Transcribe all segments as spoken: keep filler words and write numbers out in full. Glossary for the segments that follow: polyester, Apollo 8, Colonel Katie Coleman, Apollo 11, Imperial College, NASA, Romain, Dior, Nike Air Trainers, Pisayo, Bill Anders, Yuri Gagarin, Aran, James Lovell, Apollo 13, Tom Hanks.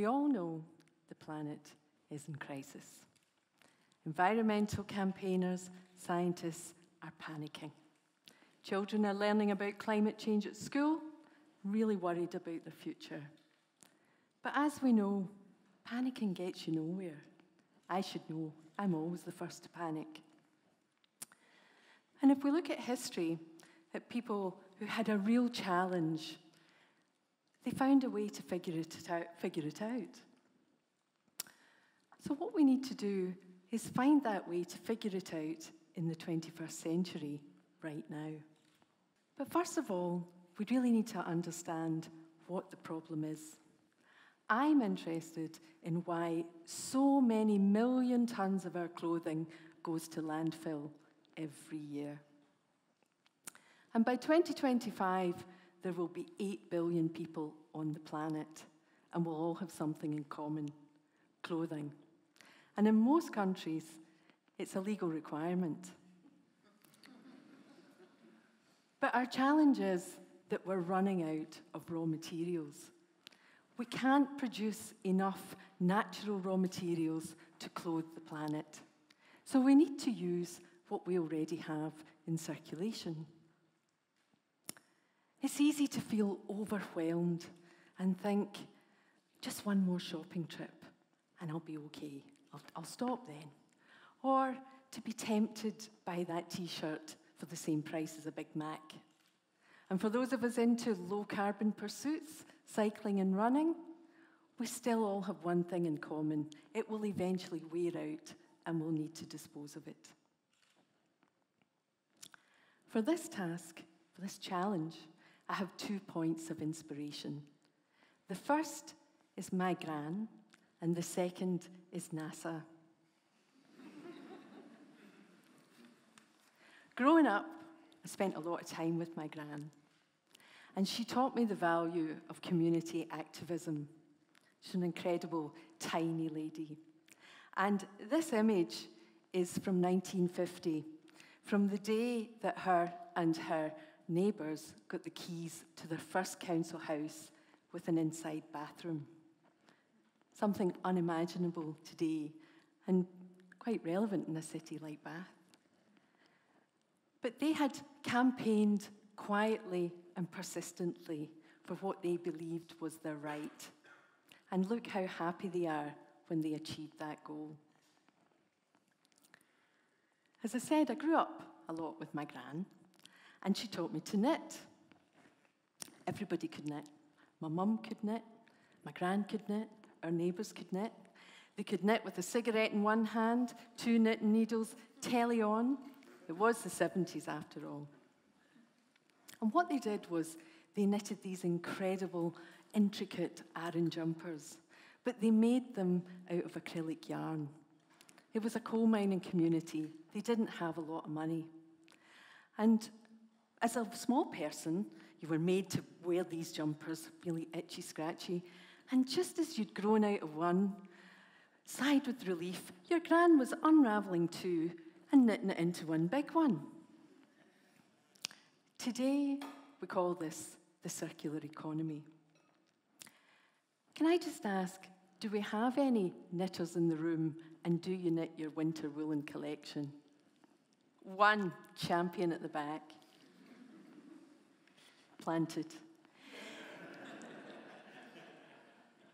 we all know the planet is in crisis. Environmental campaigners, scientists are panicking. Children are learning about climate change at school, really worried about the future. But as we know, panicking gets you nowhere. I should know, I'm always the first to panic. And if we look at history, at people who had a real challenge, they found a way to figure it out. Figure it out. So what we need to do is find that way to figure it out in the twenty-first century, right now. But first of all, we really need to understand what the problem is. I'm interested in why so many million tons of our clothing goes to landfill every year. And by twenty twenty-five, there will be eight billion people on the planet, and we'll all have something in common, clothing. And in most countries, it's a legal requirement. But our challenge is that we're running out of raw materials. We can't produce enough natural raw materials to clothe the planet. So we need to use what we already have in circulation. It's easy to feel overwhelmed and think, just one more shopping trip and I'll be okay. I'll, I'll stop then. Or to be tempted by that t-shirt for the same price as a Big Mac. And for those of us into low-carbon pursuits, cycling and running, we still all have one thing in common. It will eventually wear out and we'll need to dispose of it. For this task, for this challenge, I have two points of inspiration. The first is my gran, and the second is NASA. Growing up, I spent a lot of time with my gran, and she taught me the value of community activism. She's an incredible, tiny lady. And this image is from nineteen fifty, from the day that her and her neighbours got the keys to their first council house with an inside bathroom. Something unimaginable today, and quite relevant in a city like Bath. But they had campaigned quietly and persistently for what they believed was their right. And look how happy they are when they achieved that goal. As I said, I grew up a lot with my gran, and she taught me to knit. Everybody could knit. My mum could knit, my gran could knit, our neighbours could knit. They could knit with a cigarette in one hand, two knitting needles, telly on. It was the seventies after all. And what they did was they knitted these incredible, intricate aran jumpers, but they made them out of acrylic yarn. It was a coal mining community. They didn't have a lot of money. And as a small person, you were made to wear these jumpers, really itchy, scratchy. And just as you'd grown out of one, sighed with relief, your gran was unraveling two and knitting it into one big one. Today, we call this the circular economy. Can I just ask, do we have any knitters in the room, and do you knit your winter woolen collection? One champion at the back. Planted.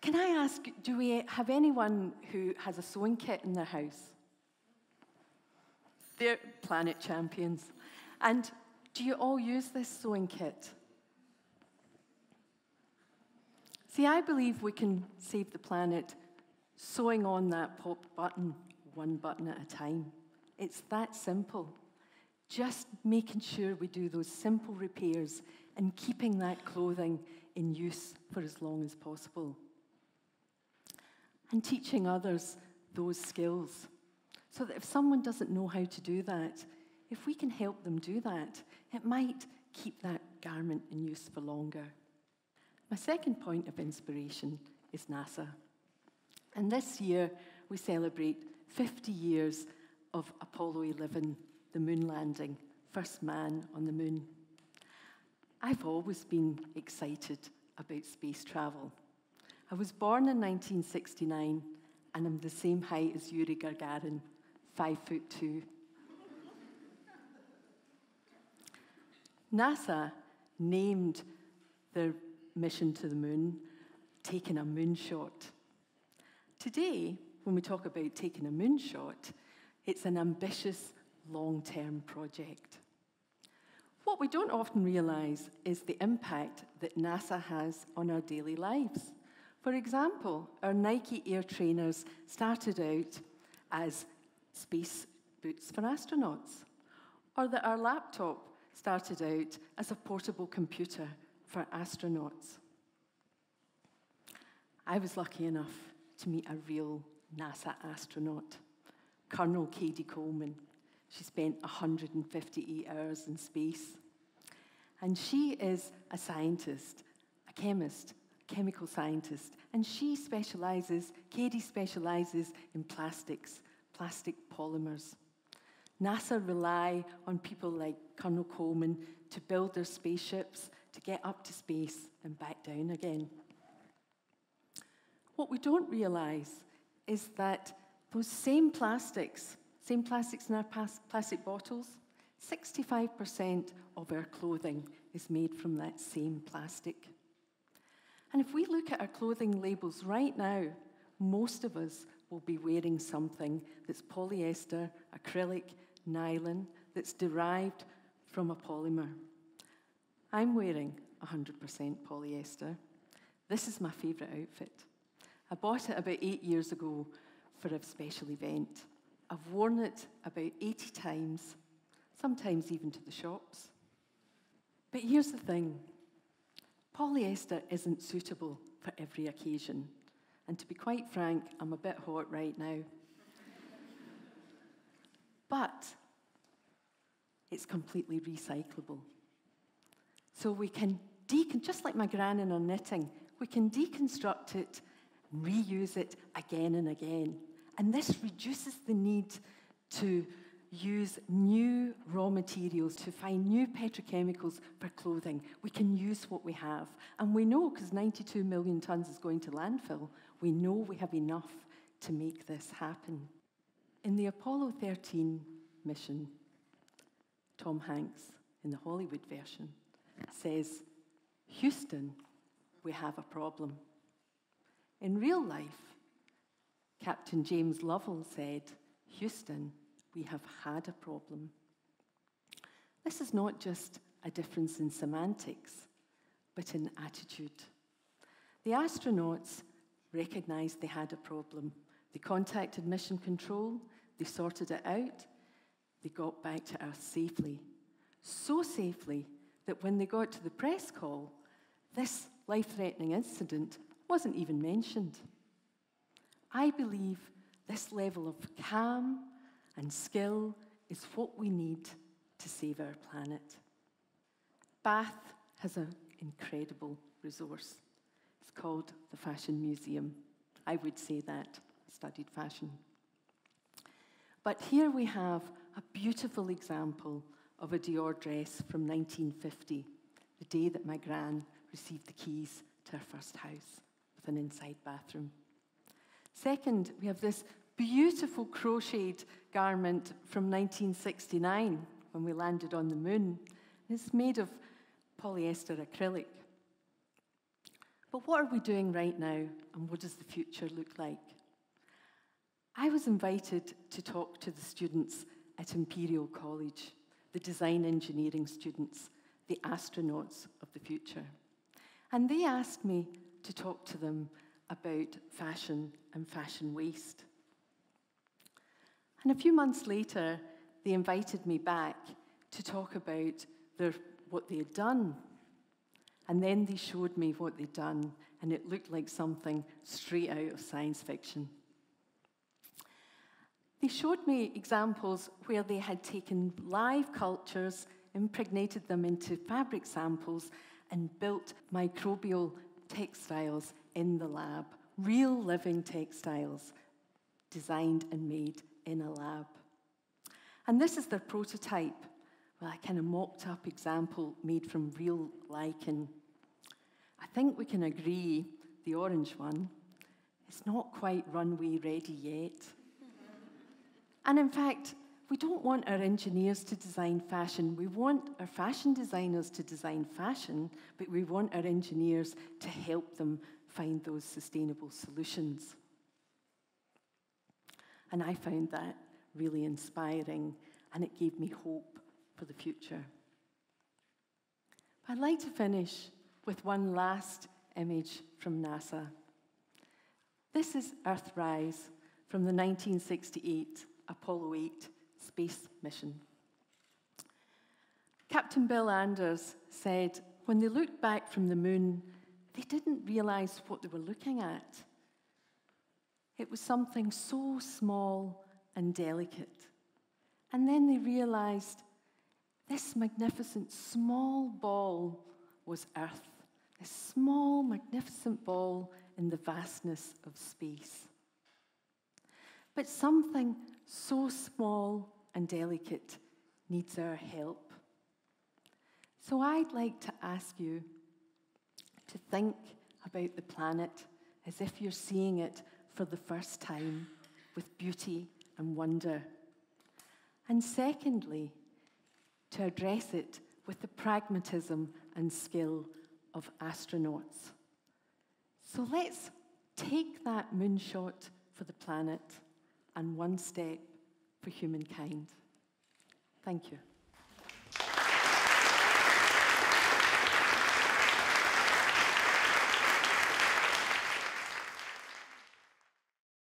Can I ask, do we have anyone who has a sewing kit in their house? They're planet champions. And do you all use this sewing kit? See, I believe we can save the planet sewing on that pop button, one button at a time. It's that simple. Just making sure we do those simple repairs and keeping that clothing in use for as long as possible. And teaching others those skills. So that if someone doesn't know how to do that, if we can help them do that, it might keep that garment in use for longer. My second point of inspiration is NASA. And this year, we celebrate fifty years of Apollo eleven, the moon landing, first man on the moon. I've always been excited about space travel. I was born in nineteen sixty-nine, and I'm the same height as Yuri Gagarin, five foot two. NASA named their mission to the moon, Taking a Moonshot. Today, when we talk about taking a moonshot, it's an ambitious, long-term project. What we don't often realize is the impact that NASA has on our daily lives. For example, our Nike Air Trainers started out as space boots for astronauts, or that our laptop started out as a portable computer for astronauts. I was lucky enough to meet a real NASA astronaut, Colonel Katie Coleman. She spent one hundred fifty-eight hours in space. And she is a scientist, a chemist, a chemical scientist, and she specializes, Katie specializes in plastics, plastic polymers. NASA rely on people like Colonel Coleman to build their spaceships, to get up to space and back down again. What we don't realize is that those same plastics, same plastics in our plastic bottles, sixty-five percent of our clothing is made from that same plastic. And if we look at our clothing labels right now, most of us will be wearing something that's polyester, acrylic, nylon, that's derived from a polymer. I'm wearing one hundred percent polyester. This is my favourite outfit. I bought it about eight years ago for a special event. I've worn it about eighty times, sometimes even to the shops. But here's the thing. Polyester isn't suitable for every occasion. And to be quite frank, I'm a bit hot right now. But it's completely recyclable. So we can decon, just like my gran in her knitting, we can deconstruct it, reuse it again and again. And this reduces the need to use new raw materials, to find new petrochemicals for clothing. We can use what we have. And we know, because ninety-two million tons is going to landfill, we know we have enough to make this happen. In the Apollo thirteen mission, Tom Hanks, in the Hollywood version, says, "Houston, we have a problem." In real life, Captain James Lovell said, "Houston, we have had a problem." This is not just a difference in semantics, but in attitude. The astronauts recognized they had a problem. They contacted Mission Control, they sorted it out, they got back to Earth safely. So safely that when they got to the press call, this life-threatening incident wasn't even mentioned. I believe this level of calm and skill is what we need to save our planet. Bath has an incredible resource. It's called the Fashion Museum. I would say that. I studied fashion. But here we have a beautiful example of a Dior dress from nineteen fifty, the day that my gran received the keys to her first house with an inside bathroom. Second, we have this beautiful crocheted garment from nineteen sixty-nine, when we landed on the moon. It's made of polyester acrylic. But what are we doing right now, and what does the future look like? I was invited to talk to the students at Imperial College, the design engineering students, the astronauts of the future. And they asked me to talk to them about fashion and fashion waste. And a few months later, they invited me back to talk about their, what they had done. And then they showed me what they'd done, and it looked like something straight out of science fiction. They showed me examples where they had taken live cultures, impregnated them into fabric samples, and built microbial textiles in the lab, real living textiles designed and made in a lab. And this is their prototype, well, a kind of mocked-up example made from real lichen. I think we can agree the orange one, it's not quite runway ready yet. And in fact, we don't want our engineers to design fashion. We want our fashion designers to design fashion, but we want our engineers to help them find those sustainable solutions. And I found that really inspiring, and it gave me hope for the future. I'd like to finish with one last image from NASA. This is Earthrise from the nineteen sixty-eight Apollo eight space mission. Captain Bill Anders said, when they looked back from the moon, they didn't realize what they were looking at. It was something so small and delicate. And then they realized this magnificent small ball was Earth, this small, magnificent ball in the vastness of space. But something so small and delicate needs our help. So I'd like to ask you to think about the planet as if you're seeing it for the first time with beauty and wonder. And secondly, to address it with the pragmatism and skill of astronauts. So let's take that moonshot for the planet and one step for humankind. Thank you.